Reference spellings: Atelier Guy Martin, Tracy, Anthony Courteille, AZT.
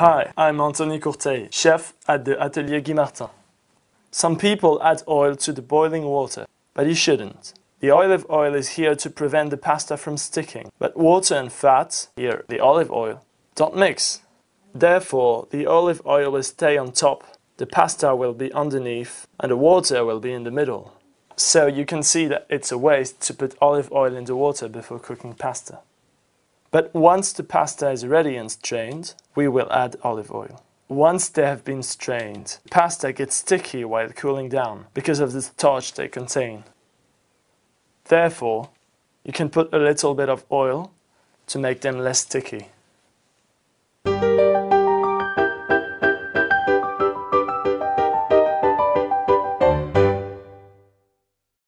Hi, I'm Anthony Courteille, chef at the Atelier Guy Martin. Some people add oil to the boiling water, but you shouldn't. The olive oil is here to prevent the pasta from sticking, but water and fat, here the olive oil, don't mix. Therefore, the olive oil will stay on top, the pasta will be underneath, and the water will be in the middle. So you can see that it's a waste to put olive oil in the water before cooking pasta. But once the pasta is ready and strained, we will add olive oil. Once they have been strained, pasta gets sticky while cooling down because of the starch they contain. Therefore, you can put a little bit of oil to make them less sticky.